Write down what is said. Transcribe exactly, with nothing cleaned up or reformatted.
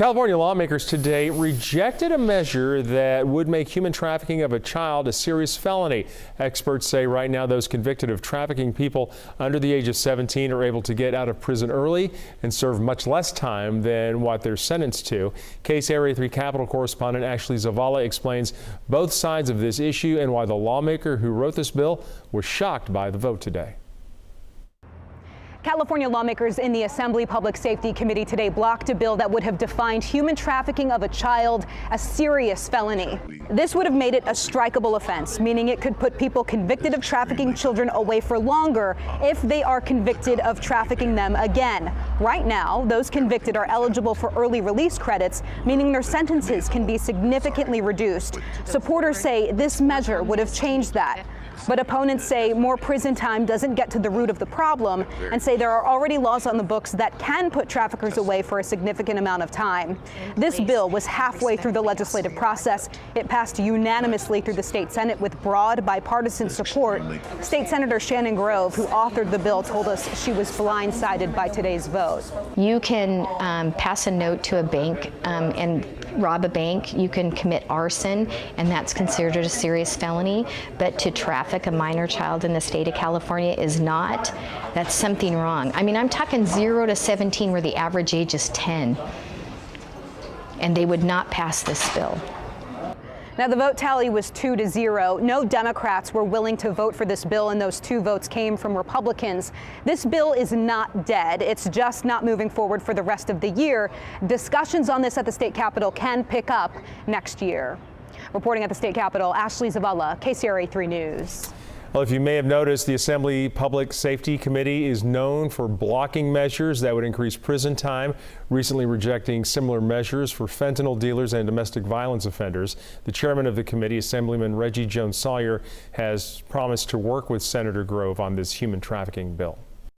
California lawmakers today rejected a measure that would make human trafficking of a child a serious felony. Experts say right now those convicted of trafficking people under the age of seventeen are able to get out of prison early and serve much less time than what they're sentenced to. K C R A three Capitol correspondent Ashley Zavala explains both sides of this issue and why the lawmaker who wrote this bill was shocked by the vote today. California lawmakers in the Assembly Public Safety Committee today blocked a bill that would have defined human trafficking of a child a serious felony. This would have made it a strikeable offense, meaning it could put people convicted of trafficking children away for longer if they are convicted of trafficking them again. Right now, those convicted are eligible for early release credits, meaning their sentences can be significantly reduced. Supporters say this measure would have changed that. But opponents say more prison time doesn't get to the root of the problem and say there are already laws on the books that can put traffickers away for a significant amount of time. This bill was halfway through the legislative process. It passed unanimously through the State Senate with broad bipartisan support. State Senator Shannon Grove, who authored the bill, told us she was blindsided by today's vote. You can um, pass a note to a bank um, and rob a bank. You can commit arson, and that's considered a serious felony. But to traffic a minor child in the state of California is not. That's something wrong. I mean, I'm talking zero to seventeen where the average age is ten, and they would not pass this bill. Now, the vote tally was two to zero. No Democrats were willing to vote for this bill, and those two votes came from Republicans. This bill is not dead. It's just not moving forward for the rest of the year. Discussions on this at the state capitol can pick up next year. Reporting at the state capitol, Ashley Zavala, K C R A three News. Well, if you may have noticed, the Assembly Public Safety Committee is known for blocking measures that would increase prison time, recently rejecting similar measures for fentanyl dealers and domestic violence offenders. The chairman of the committee, Assemblyman Reggie Jones-Sawyer, has promised to work with Senator Grove on this human trafficking bill.